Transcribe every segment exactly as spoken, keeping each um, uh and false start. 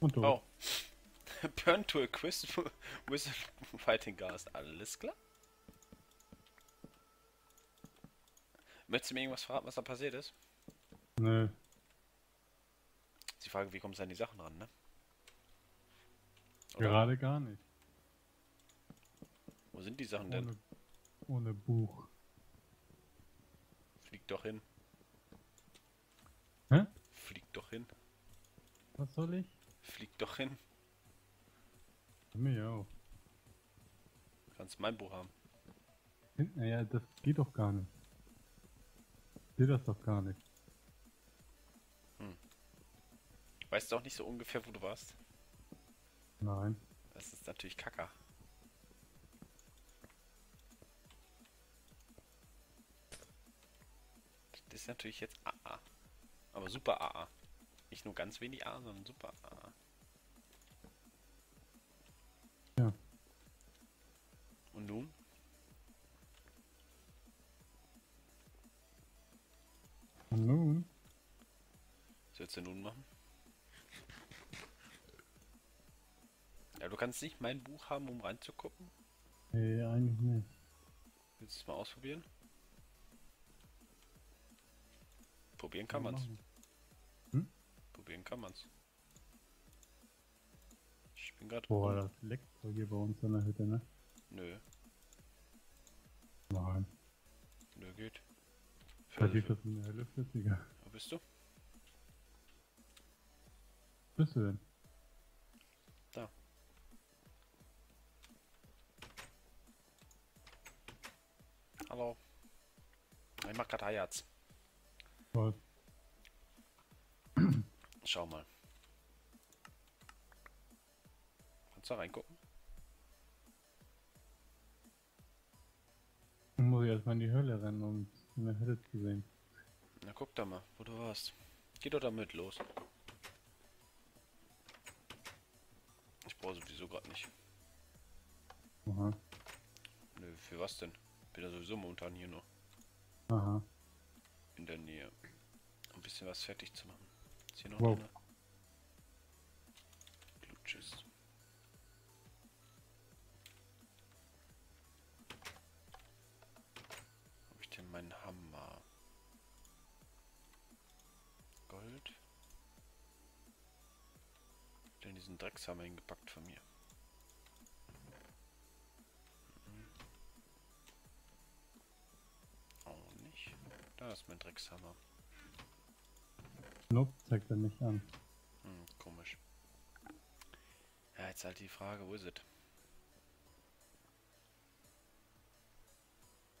Und du. Oh. Burn to a crisp with fighting gas. Alles klar? Möchtest du mir irgendwas verraten, was da passiert ist? Nö. Sie fragen, wie kommst du an die Sachen ran, ne? Oder? Gerade gar nicht. Wo sind die Sachen ohne, denn? Ohne Buch. Flieg doch hin. Hä? Flieg doch hin. Was soll ich? Flieg doch hin. Mir auch. Kannst mein Buch haben. Hinten, ja, das geht doch gar nicht. Ich sehe das doch gar nicht. Hm. Weißt du auch nicht so ungefähr, wo du warst? Nein. Das ist natürlich Kacke. Das ist natürlich jetzt A A. Aber super A A. Nicht nur ganz wenig A, sondern super A A. Ja. Und nun? Und nun? Was willst du nun machen? Ja, du kannst nicht mein Buch haben, um reinzugucken? Nee, eigentlich nicht. Willst du es mal ausprobieren? Probieren kann man's. Hm? Probieren kann man's. Ich bin gerade... Boah, das leckt doch hier bei uns in der Hütte, ne? Nö. Nein. Nö, geht. Da geht das in der Hölle flüssiger. Wo bist du? Wo bist du denn? Da. Hallo. Ich mach gerade Hayats. Was? Schau mal. Kannst du da reingucken? Ich muss erstmal in die Hölle rennen, um eine Hölle zu sehen. Na guck da mal, wo du warst. Geh doch damit los. Ich brauche sowieso gerade nicht. Aha. Nö, für was denn? Bin ja sowieso momentan hier nur. Aha. In der Nähe. Um ein bisschen was fertig zu machen. Ist hier noch wow. eine? Glutches. Hab ich denn meinen Hammer? Gold. Hab denn diesen Dreckshammer hingepackt von mir? Da ist mein Dreckshammer. Nope, zeigt er nicht an. Hm, komisch. Ja, jetzt halt die Frage, wo ist es?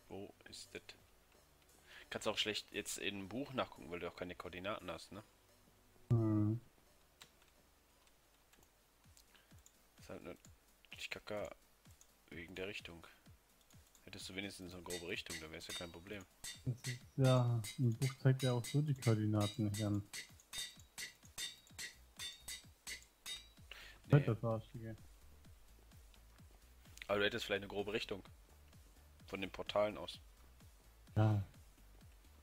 Wo ist das? Kannst auch schlecht jetzt in einem Buch nachgucken, weil du auch keine Koordinaten hast, ne? Hm. Ist halt nur ich kacke wegen der Richtung. Hättest du wenigstens so eine grobe Richtung, da wäre es ja kein Problem. Das ist ja, ein Buch zeigt ja auch so die Koordinaten nicht an. Nee. Das Arschige. Aber du hättest vielleicht eine grobe Richtung. Von den Portalen aus. Ja.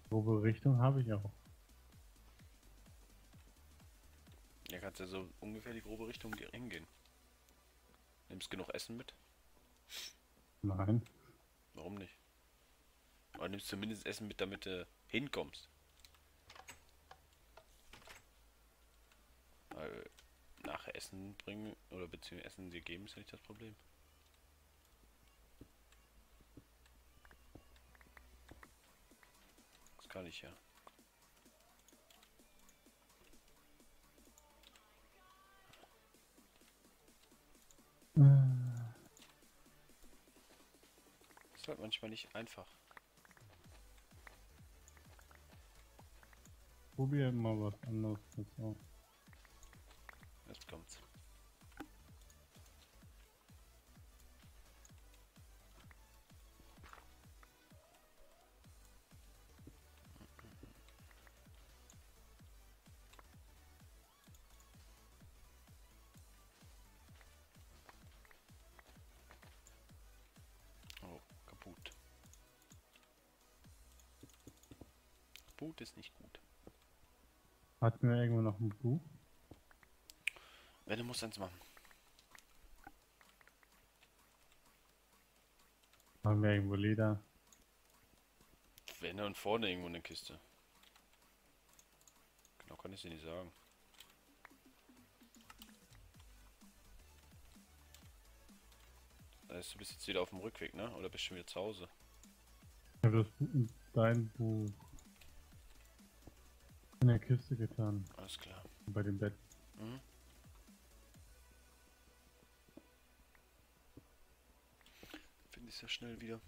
Grobe Richtung habe ich auch. Ja, kannst ja so ungefähr die grobe Richtung hingehen. Nimmst genug Essen mit? Nein. Warum nicht? Oder nimmst zumindest Essen mit, damit du hinkommst. Weil nachher Essen bringen oder beziehungsweise Essen dir geben ist ja nicht das Problem. Das kann ich ja. Das ist halt manchmal nicht einfach. Probier mal was anderes. Jetzt kommt's. Ist nicht gut. Hatten wir irgendwo noch ein Buch? Wenn du musst, eins machen. Haben wir irgendwo Leder? Wenn und vorne irgendwo eine Kiste. Genau kann ich dir nicht sagen. Das heißt, du bist jetzt wieder auf dem Rückweg, ne? Oder bist du schon wieder zu Hause? Ich habe das dein Buch in der Kiste getan. Alles klar. Bei dem Bett. Mhm. Finde ich sehr schnell wieder.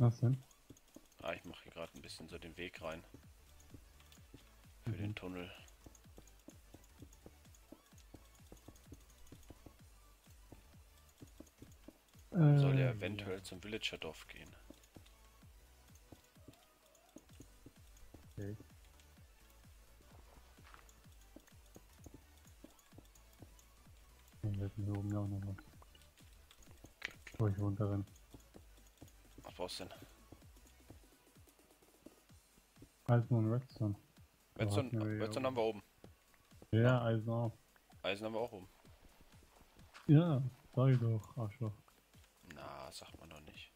Was denn? Ah, ich mache hier gerade ein bisschen so den Weg rein. Für mhm. den Tunnel. Äh, Soll er eventuell ja. zum Villager-Dorf gehen. Okay. Dann werden wir oben auch noch mal. Bevor ich runterrenne. Brauchst denn? Eisen und Redstone. Redstone, so wir Redstone haben wir oben. Ja, Eisen auch. Eisen haben wir auch oben. Ja, sag ich doch, Arschloch. Na, sagt man doch nicht.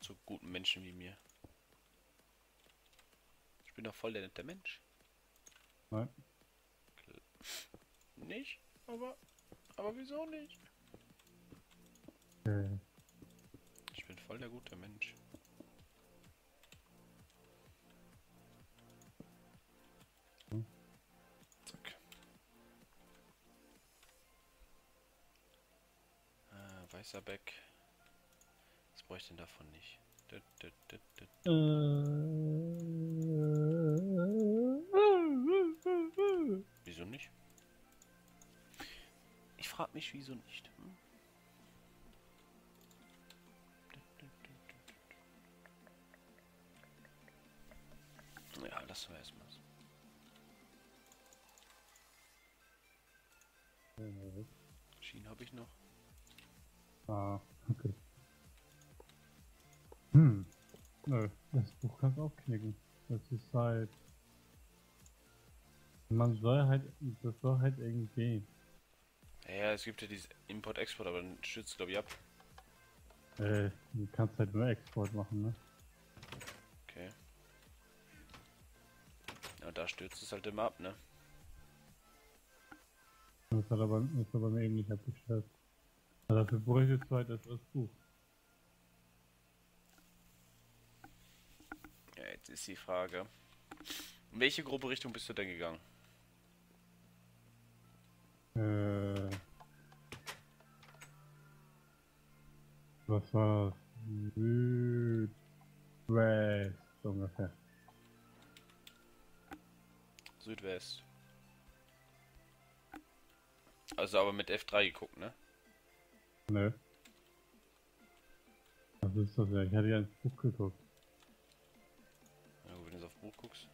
Zu guten Menschen wie mir. Ich bin doch voll der nette Mensch. Nein. Nicht? Aber, aber wieso nicht? Okay. Ich bin voll der gute Mensch. Hm. Zack. Äh, weißer Beck. Was bräuchte ich denn davon nicht? Dö, dö, dö, dö. Äh, wieso nicht? Ich frag mich, wieso nicht. Hm? Ja, lassen wir erstmal so. Schienen habe ich noch. Ah, okay. Hm. Nö, das Buch kannst du aufknicken. Das ist halt... Man soll halt... Das soll halt irgendwie. Ja, es gibt ja dieses Import-Export, aber dann stürzt glaube ich ab. Äh, du kannst halt nur Export machen, ne? Okay. Ja, da stürzt es halt immer ab, ne? Das hat aber, das hat aber mir eben nicht abgestürzt. Aber dafür bräuchte es halt das Buch. Ja, jetzt ist die Frage. In welche grobe Richtung bist du denn gegangen? Äh... Was war das? Südwest ungefähr. Südwest. Also aber mit F drei geguckt, ne? Nö. Was ist das denn? Ich hatte ja ins Buch geguckt. Ja, wenn du jetzt auf Buch guckst.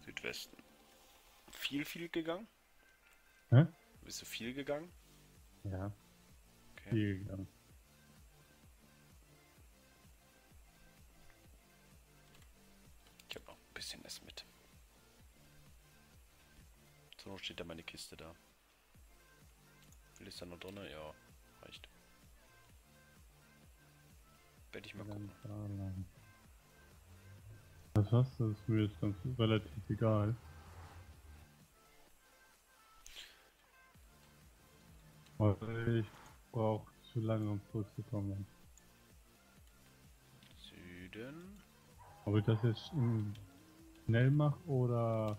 Südwesten. Viel, viel gegangen? Hä? Bist du viel gegangen? Ja. Okay. Viel gegangen. Ich hab noch ein bisschen Essen mit. So steht da meine Kiste da. Will ich da noch drin? Ja, reicht. Werde ich mal gucken. Was hast du? Das ist mir jetzt ganz relativ egal. Aber ich brauche zu lange, um zurückzukommen. Süden. Ob ich das jetzt schnell mache oder...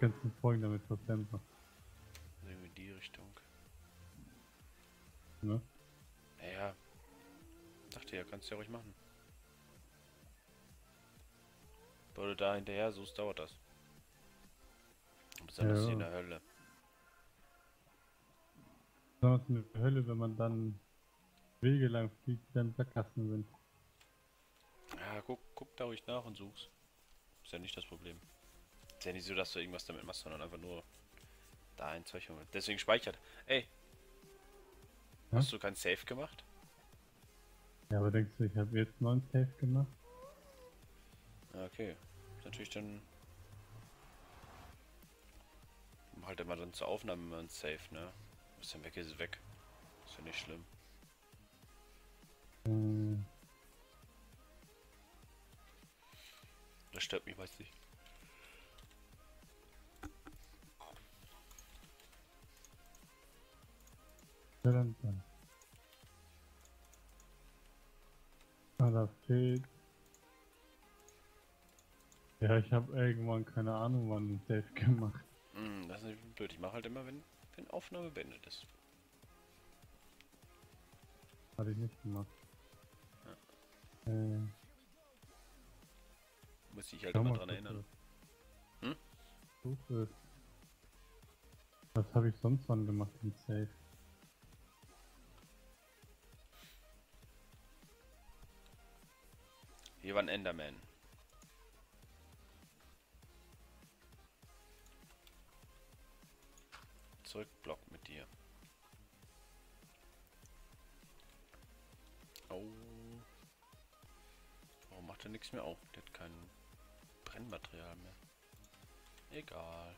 ganzen Folgen damit verplempern. Also irgendwie die Richtung. Ne? Naja. Dachte ja, kannst du ja ruhig machen. Weil du da hinterher suchst, dauert das. Das ist ja lustig in der Hölle. Das ist eine Hölle, wenn man dann Wege lang fliegt, die dann Sackgassen sind. Ja, guck, guck da ruhig nach und such's. Ist ja nicht das Problem. Ist ja nicht so, dass du irgendwas damit machst, sondern einfach nur da ein Zeug. Deswegen speichert. Ey! Hä? Hast du kein Save gemacht? Ja, aber denkst du, ich habe jetzt neun Save gemacht? Okay. Natürlich dann... Halt immer dann zur Aufnahme und Save, ne? Ein bisschen weg ist weg. Ist ja nicht schlimm. Hm. Das stört mich meist nicht. Ah, da fehlt. Ja, ich habe irgendwann keine Ahnung, wann ein Save gemacht. Mm, das ist blöd. Ich mache halt immer, wenn, wenn Aufnahme beendet ist. Hatte ich nicht gemacht. Ja. Äh. Muss ich halt immer dran erinnern. Hm? Suche. Was habe ich sonst wann gemacht im Save? Hier war ein Enderman. Zurückblock mit dir. Oh. Warum macht er nichts mehr auf? Der hat kein Brennmaterial mehr. Egal.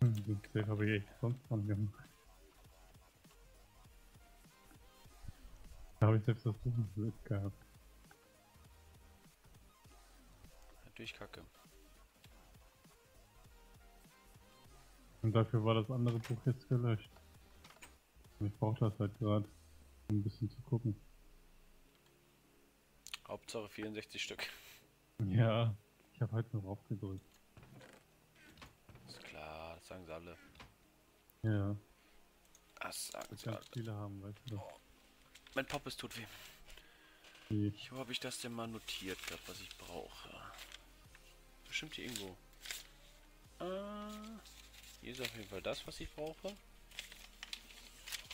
Das habe ich echt sonst von gemacht. Da habe ich selbst das Buch gehabt. Natürlich kacke. Und dafür war das andere Buch jetzt gelöscht. Ich brauche das halt gerade, um ein bisschen zu gucken. Hauptsache vierundsechzig Stück. Ja, ich habe halt noch aufgedrückt. Ist klar, das sagen sie alle. Ja. Das sagen sie alle. Viele haben, weißt du. Oh. Mein Poppes tut weh. Okay. Ich hoffe, ich das denn mal notiert habe, was ich brauche. Bestimmt hier irgendwo. Ah, hier ist auf jeden Fall das, was ich brauche.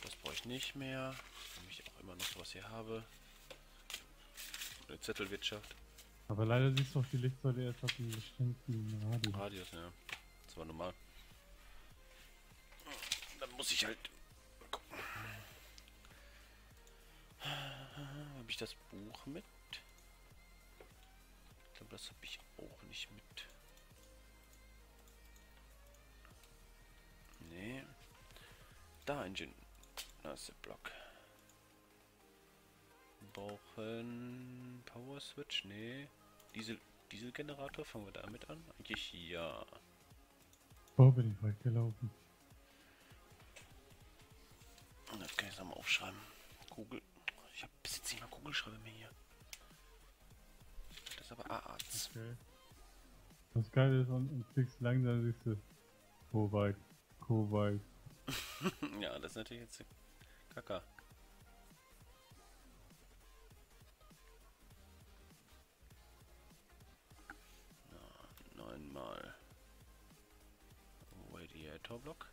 Das brauche ich nicht mehr. Wenn ich auch immer noch sowas hier habe. Eine Zettelwirtschaft. Aber leider siehst du auch die Lichtsäule erst auf dem bestimmten Radius. Radius, ja. Das war normal. Dann muss ich halt... Habe ich das Buch mit? Ich glaube, das habe ich auch nicht mit. Nee. Da ein Gin. Da ist der Block. Wir brauchen Power Switch. Nee. Diesel, Dieselgenerator. Fangen wir damit an? Eigentlich ja. Wo bin ich weit gelaufen? Und das kann ich nochmal aufschreiben. Google. Ich hab bis jetzt nicht mal Kugelschreiber mehr hier. Das ist aber A-Arzt. Okay. Das Geile ist, und fix langsam siehst du. Kobalt. Kobalt. Ja, das ist natürlich jetzt Kaka. Ja, neunmal. Radiatorblock.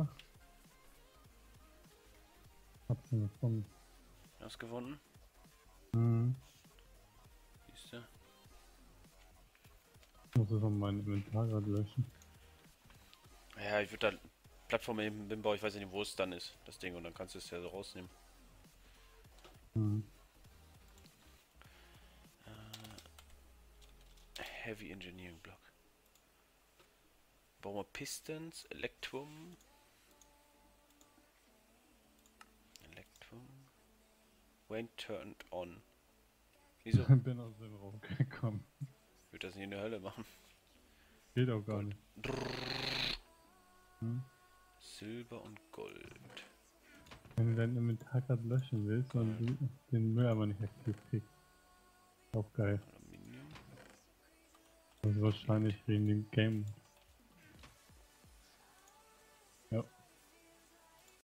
Ach. Hab's ihn gefunden. Hast gewonnen? Mhm. Siehst du? Ich muss das von meinem Inventar gerade löschen. Ja, ich würde da Plattform eben hinbauen, ich weiß nicht, wo es dann ist, das Ding, und dann kannst du es ja so rausnehmen. Mhm. Uh, Heavy Engineering Block. Bauen wir Pistons, Elektrum. When turned on. Wieso? Ich bin aus dem Raum gekommen. Ich würde das nicht in der Hölle machen. Geht auch gar nicht. Hm? Silber und Gold. Wenn du dein Inventar gerade löschen willst und ja, den Müll aber nicht aktiv kriegst. Auch geil. Aluminium. Das ist wahrscheinlich wegen dem Game